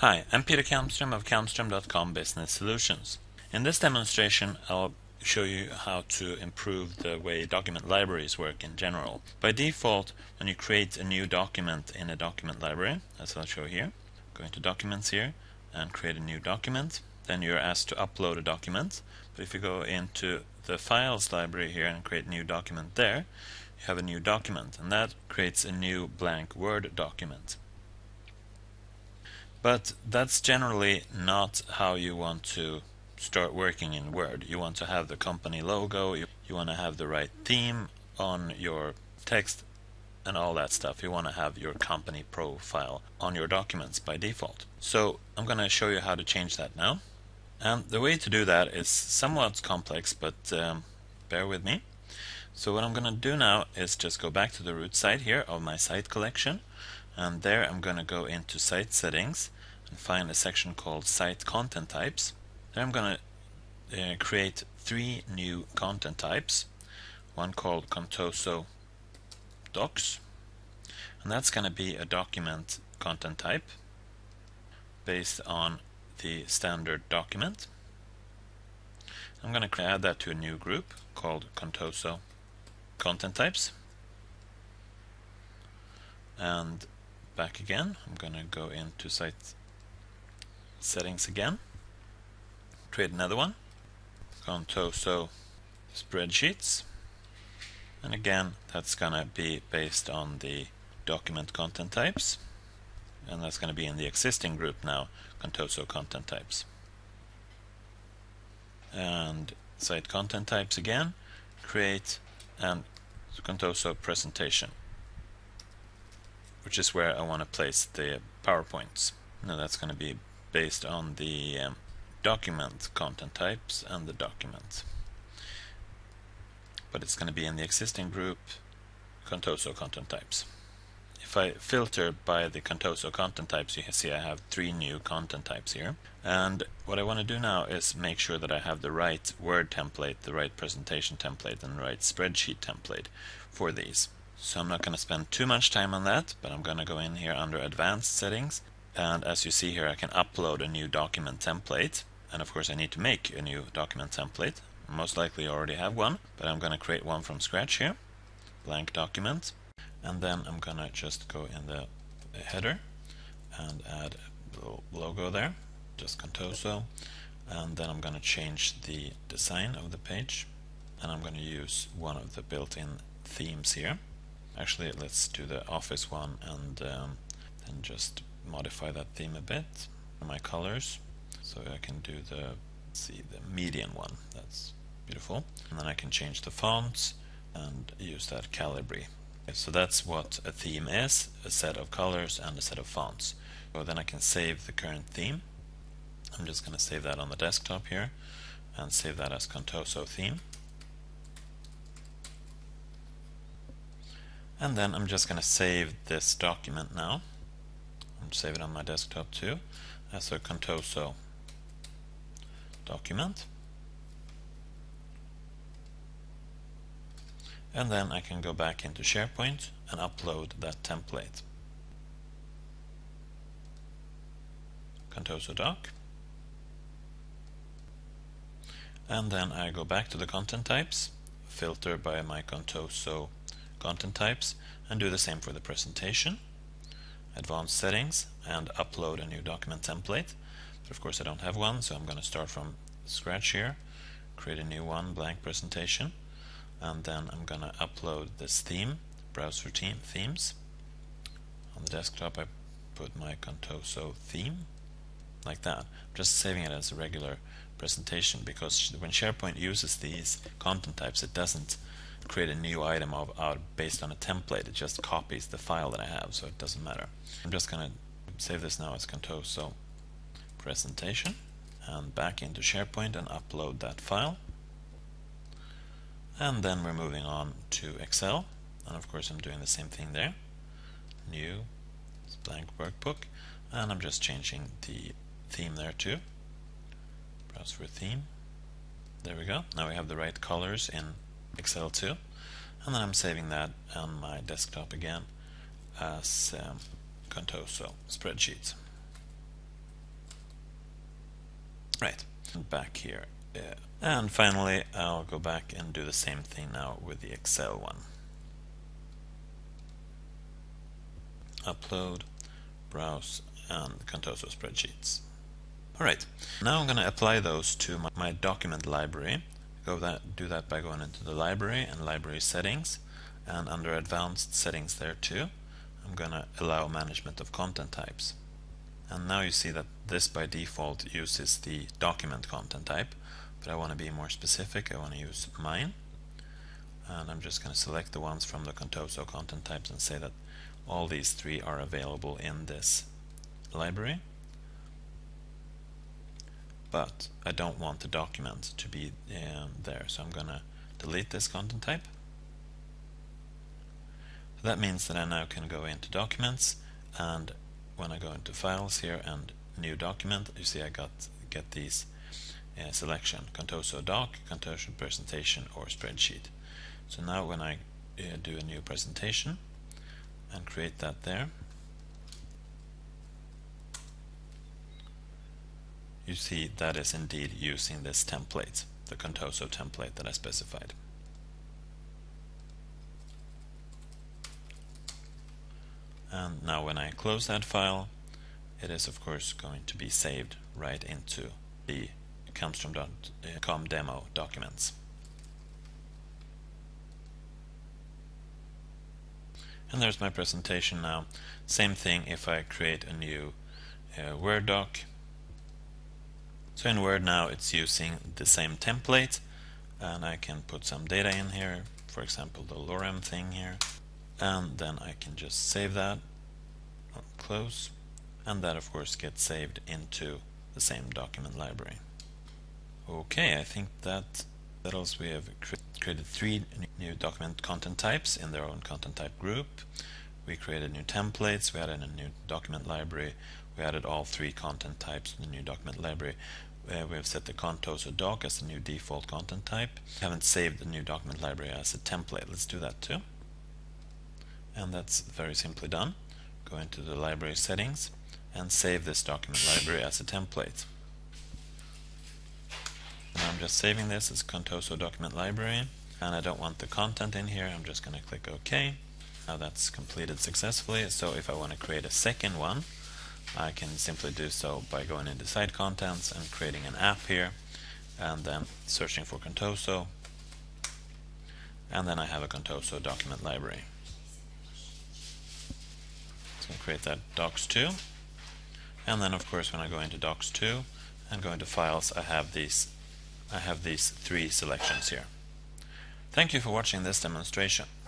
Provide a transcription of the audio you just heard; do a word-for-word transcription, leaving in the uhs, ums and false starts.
Hi, I'm Peter Kalmstrom of Kalmstrom dot com Business Solutions. In this demonstration, I'll show you how to improve the way document libraries work in general. By default, when you create a new document in a document library, as I'll show here, go into Documents here and create a new document. Then you're asked to upload a document. But if you go into the Files library here and create a new document there, you have a new document, and that creates a new blank Word document. But that's generally not how you want to start working in Word. You want to have the company logo, you, you want to have the right theme on your text and all that stuff. You want to have your company profile on your documents by default. So I'm going to show you how to change that now. And the way to do that is somewhat complex, but um, bear with me. So what I'm going to do now is just go back to the root site here of my site collection. And there I'm going to go into Site Settings and find a section called Site Content Types. There I'm going to uh, create three new content types, one called Contoso Docs, and that's going to be a document content type based on the standard document. I'm going to add that to a new group called Contoso Content Types. And back again, I'm going to go into Site Settings again, create another one, Contoso Spreadsheets, and again that's going to be based on the document content types, and that's going to be in the existing group now, Contoso Content Types. And Site Content Types again, create and Contoso Presentation, which is where I want to place the PowerPoints. Now that's going to be based on the um, document content types and the document. But it's going to be in the existing group, Contoso Content Types. If I filter by the Contoso Content Types, you can see I have three new content types here. And what I want to do now is make sure that I have the right Word template, the right presentation template, and the right spreadsheet template for these. So I'm not going to spend too much time on that, but I'm going to go in here under Advanced Settings, and as you see here I can upload a new document template, and of course I need to make a new document template. Most likely I already have one, but I'm going to create one from scratch here, blank document, and then I'm going to just go in the header and add a logo there, just Contoso, and then I'm going to change the design of the page, and I'm going to use one of the built-in themes here. Actually, let's do the office one and um, then just modify that theme a bit. My colors, so I can do the let's see the median one. That's beautiful. And then I can change the fonts and use that Calibri. Okay, so that's what a theme is: a set of colors and a set of fonts. So then I can save the current theme. I'm just going to save that on the desktop here, and save that as Contoso theme. And then I'm just going to save this document now. I'm save it on my desktop too as a Contoso document. And then I can go back into SharePoint and upload that template. Contoso doc. And then I go back to the content types, filter by my Contoso content types, and do the same for the presentation, advanced settings, and upload a new document template. But of course I don't have one, so I'm going to start from scratch here, create a new one, blank presentation, and then I'm going to upload this theme, browse for theme, themes. On the desktop I put my Contoso theme, like that. I'm just saving it as a regular presentation, because when SharePoint uses these content types it doesn't create a new item of out based on a template, it just copies the file that I have, so it doesn't matter. I'm just going to save this now as Contoso presentation, and back into SharePoint and upload that file. And then we're moving on to Excel, and of course I'm doing the same thing there. New blank workbook, and I'm just changing the theme there too. Browse for theme. There we go. Now we have the right colors in Excel too, and then I'm saving that on my desktop again as um, Contoso Spreadsheets. Right, back here. Yeah. And finally, I'll go back and do the same thing now with the Excel one. Upload, browse, and Contoso spreadsheets. Alright, now I'm going to apply those to my, my document library. Go that, do that by going into the library and library settings, and under advanced settings there too, I'm going to allow management of content types. And now you see that this by default uses the document content type, but I want to be more specific. I want to use mine, and I'm just going to select the ones from the Contoso content types and say that all these three are available in this library, but I don't want the document to be uh, there, so I'm going to delete this content type. So that means that I now can go into Documents, and when I go into Files here and New Document, you see I got get these uh, selection, Contoso Doc, Contoso Presentation, or Spreadsheet. So now when I uh, do a new presentation and create that there, you see that is indeed using this template, the Contoso template that I specified. And now when I close that file, it is of course going to be saved right into the Kalmstrom dot com demo documents. And there's my presentation now. Same thing if I create a new uh, Word doc. So in Word now it's using the same template, and I can put some data in here, for example the lorem thing here, and then I can just save that, close, and that of course gets saved into the same document library. Okay, I think that settles. We have cre created three new document content types in their own content type group. We created new templates, we added a new document library, we added all three content types to the new document library. Uh, we have set the Contoso doc as the new default content type. We haven't saved the new document library as a template. Let's do that too. And that's very simply done. Go into the library settings and save this document library as a template. And I'm just saving this as Contoso document library, and I don't want the content in here. I'm just going to click OK. Now that's completed successfully. So if I want to create a second one, I can simply do so by going into Site Contents and creating an app here, and then searching for Contoso, and then I have a Contoso document library. So create that docs two, and then of course when I go into docs two and go into Files, I have these I have these three selections here. Thank you for watching this demonstration.